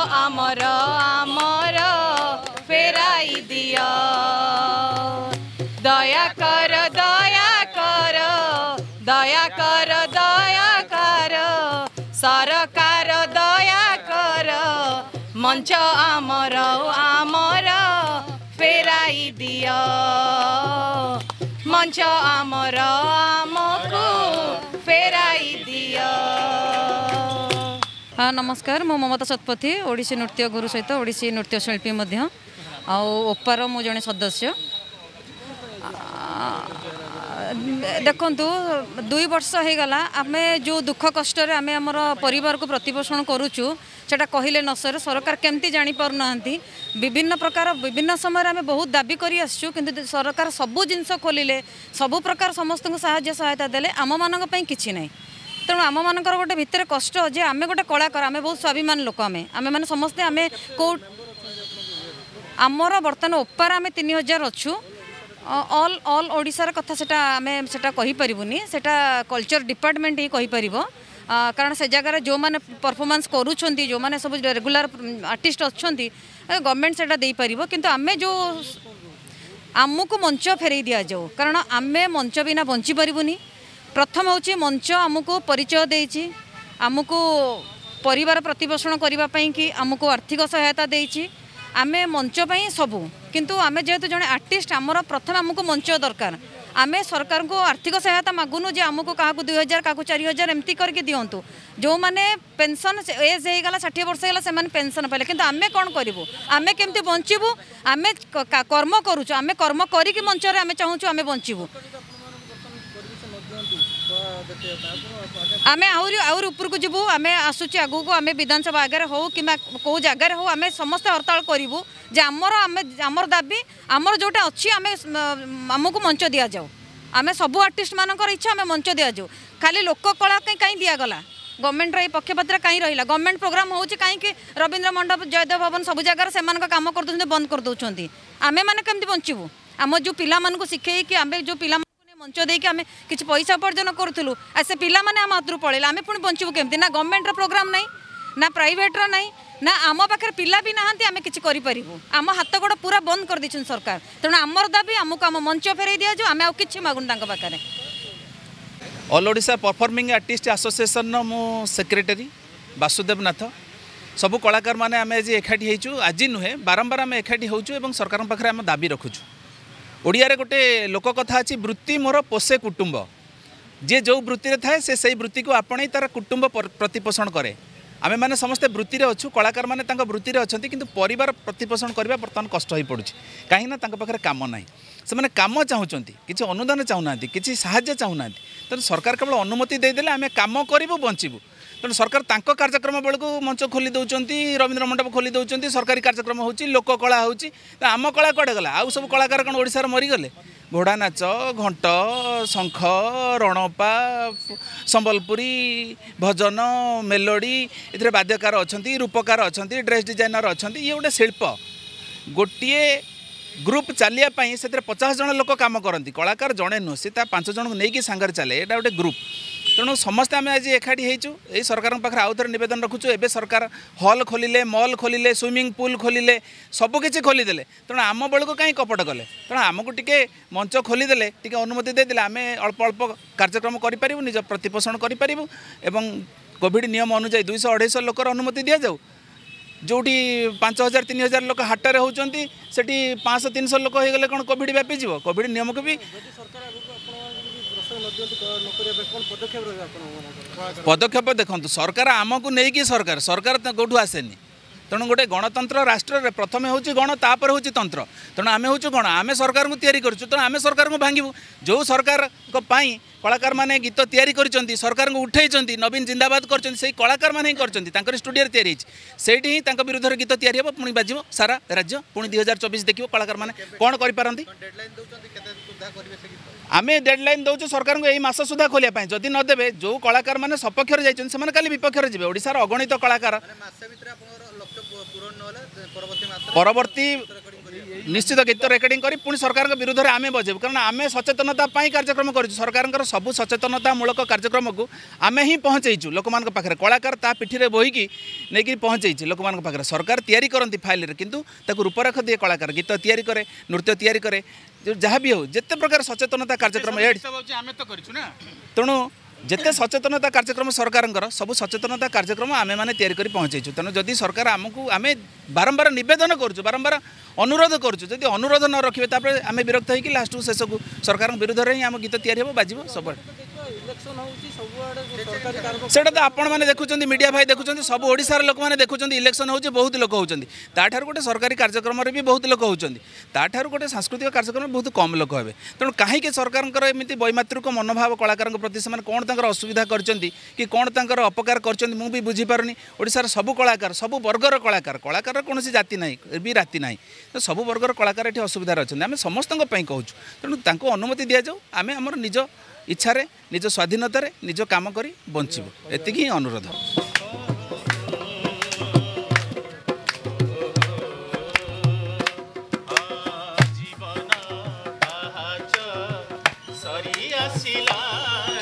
आमर आमर फेराई दियो दया कर सरकार दया कर मंच आमर आमर फेराई दियो मंच आमर आमको फेराई दियो। हाँ नमस्कार मु ममता शतपथी ओडिसी नृत्य गुरु सहित ओडिसी नृत्य शिल्पी मध्य ओपार मु जने सदस्य। देखु दुई वर्ष हो गला आमे जो दुख कष्ट आमे हमर परिवार को प्रतिपोषण करूचु सेटा कहले न सर सरकार केमती जानी पर नहंती। विभिन्न प्रकार विभिन्न समय आमे बहुत दाबी करी आसचु किंतु सरकार सबु जिनस खोलिले सबु प्रकार समस्त को सहायता सहायता देले आम मानक पई किछि नै। तेणु आम मानकर गोटे भितर कष्ट जे आमे गोटे कलाकार आमे बहुत स्वाभिमान लोक आमे आमे माने समस्त आमे को आमर बर्तन ओपार आमे 3000 अछु ऑल ऑल ओडिशार कथा सेटा आमे सेटा कहि परिबुनी सेटा कल्चर डिपार्टमेंट ही कहि परिबो कारण से जगार जो माने परफॉर्मेंस करूछंती जो माने सब रेगुलर आर्टिस्ट अच्छंती गवर्नमेंट सेटा देई परिबो किंतु आमे जो आमको मंच फेरई दिया जाओ कारण आमे मंच बिना बंची परिबुनी। प्रथम होची मंच आमको परिचय देइची आमको परिवार प्रतिपोषण करिवा पई कि आमको आर्थिक सहायता देइची आमे मंच पई सबु किंतु आमे जेहेतु जने आर्टिस्ट आमर प्रथम आमको मंच दरकार आमे सरकार को आर्थिक सहायता मागुनु जे आमको का 2000 का 4000 एमती करके दियंतु। जो माने पेंशन एज हे गला 60 वर्ष गला से माने पेंशन पाले किंतु आमे कोन करिवु आमे केमती बंचिवु आमे कर्म करूछु आमे कर्म करी कि मंच रे आमे चाहूछु आमे बंचिवु आमे आउरी आउर ऊपर को जीवु आमे आसुची आगु को आमे विधानसभा आगे हो कि को जगार हो आमे समस्त हड़ताल करूँ जे आमर आमे आमर दाबी आमर जोटा अच्छी आमे आमको मंच दि जाऊ आमे सबू आर्टिस्ट मानक इच्छा आमे मंच दि जाऊ खाली लोक कला कहीं दिगला गवर्नमेंट रही पक्षपात कहीं रहा गवर्नमेंट प्रोग्राम हो कहीं रवींद्र मंडप जयदेव भवन सब जगार से कम कर बंद कर दौरान आमे मैंने कमी बंचू आम जो पाक शिखे कि आम जो पा मंच देके आमे किसी पैसा उपार्जन करूँ से पिला माने आम हाथ पड़ेगा आम पुणी बंचू केमती ना गवर्नमेंट रो प्रोग्राम नहीं ना प्राइवेट रो नहीं ना आम पाखे पिला भी नहांती आम किसी करूँ आम हाथ गोड़ पूरा बंद कर देछन सरकार। तेणु आमर दाबी आमको आम मंच फेरई दि जाऊ आम कि मागुन पाखे। All Odisha performing artist association मो सेक्रेटरी वासुदेव नाथ सबू कलाकार माने आम आज एकाठी होचु आज नुहे बारंबार आम एकाठी होचु सरकार पाखे आम दाबी रखुचु। ओडिया गोटे लोक कथा अच्छी वृत्ति मोर पोषे कुटुंब जे जो वृत्ति थाए से वृत्ति को आपण तार कुटुंब प्रतिपोषण करे आमे मैंने समस्ते वृत्ति अच्छू कलाकार मैंने वृत्ति अच्छा किंतु परिवार प्रतिपोषण करने बर्तमान कष्ट हो पड़ुछि कहीं ना पाखे काम ना से मैंने काम चाहूँगी किसी अनुदान चाहूना किसी साहाय्य चाहूना तेणु सरकार केवल अनुमति देदेले आम कम करूँ बंचू। तेणु सरकार तांको कार्यक्रम बेलू मंच खोली दौरान रवींद्र मंडप खोली दौरान सरकारी कार्यक्रम होची लोक कला होची आम कला कड़े गला आउ सब कलाकार कौन ओडिशार मरीगले घोड़ा नाच घंट शंख रणपा संबलपुरी भजन मेलोडी ए वाद्यकार अच्छा रूपकार अच्छा ड्रेस डिजाइनर अच्छा ये गोटे शिल्प गोटे ग्रुप चलिए से 50 जन लोक काम करती कलाकार जड़े नुह सी 5 जन नहीं सांगर चले एटा गोटे ग्रुप। तेणु समस्ते आम आज एकाठी होचु ये सरकार पाखे आउ थे नवेदन रखुचु एबे सरकार हॉल खोलिले मॉल खोलिले स्विमिंग पूल खोलिले सबकिछि खोलीदेले तेणु आम बेलू कहीं कपट कले तेणु आमको टे मंच खोलीदेले टे अनुमति देदेले आम अल्प अल्प कार्यक्रम करूँ निज प्रतिपोषण करूँ एवं कोविड नियम अनुजाई 200-250 लोकर अनुमति दि जाऊ जोटी 5000-3000 लोक हाटरे होती से 500-300 लोक हो गले कौन कोविड व्यापीज कोविड नियम को भी पदक्षेप देखु सरकार आमको नहीं कि सरकार कौटू आसेनि। तेणु गोटे गणतंत्र राष्ट्र में प्रथम होची गण तापर होची तंत्र तेणु आम होचु गण आम सरकार को तैयारी करूँ तेणु आम सरकार को भांगू जो सरकार कलाकार मैंने गीत तैयारी करती सरकार को उठाई नवीन जिंदाबाद करई कलाकार मैंने कर स्टूडियो तैयारी सेठी ही विरुद्ध गीत तैयारी हे पुणी बाज सारा राज्य पुणी 2024 देखिए कलाकार मैंने कौन कर आम डेडलाइन दौचे सरकार को यही मस सुधा खोलिया जदि नदेवे जो कलाकार मैंने सपक्षर जाने का विपक्षर जी ओडार अगणित कलाकार परवर्ती निश्चित गीत रेकर्डिंग कर पुणी सरकार विरोध में आम बजेबू कारण आम सचेतनता कार्यक्रम कर सरकार सबू सचेतनतामूलक कार्यक्रम को आम ही पहुँचु लोक पाखे कलाकार पिठी में बोहिकी नहीं पहुँचे लोक पाखे सरकार तैयारी करती फाइल किंतु रूपरेख दिए कलाकार गीत तैयारी करे नृत्य तैयारी करे जहाँ भी हो जिते प्रकार सचेतनता कार्यक्रम तेणु जिते सचेतनता कार्यक्रम सरकार सबू सचेतनता कार्यक्रम आम मैंने तैयारी कर पहुँचु तेणु जदि सरकार आमको आम बारंबार नवेदन करुँ बारंबार अनुरोध करुँ जदि अनुरोध न रखे आम विरक्त हो लास्ट को शेष को सरकार विरोध में ही आम गीत तैयारी हो बाजब सब सेटा तो आपण मैंने देखुं मीडिया भाई देखुं सब ओडिशार लोक मैंने देखुं इलेक्शन होउछ बहुत लोक होउछंदी ताठार गोटे सरकारी कार्यक्रम भी बहुत लोक होउछंदी ताठार गोटे सांस्कृतिक कार्यक्रम बहुत कम लोक हेबे तेणु कहीं सरकार एमती वैमातृक मनोभाव कलाकार प्रति से कौन तर असुविधा करछंती कि कौन तर अपकार करछंती मु भी बुझी पारुनी ओडिशार सबू कलाकार सबू वर्गर कलाकार कलाकार कौन जाति नहीं भी राति नहीं तो सबू वर्गर कलाकार ये असुविधार अच्छे आम समस्त कहूँ तेणु तांको अनुमति दि जाऊ आम आम निज इच्छा रे निज स्वाधीनता रे निज काम करी बंचिबो एतिकी अनुरोध। जीवन आसी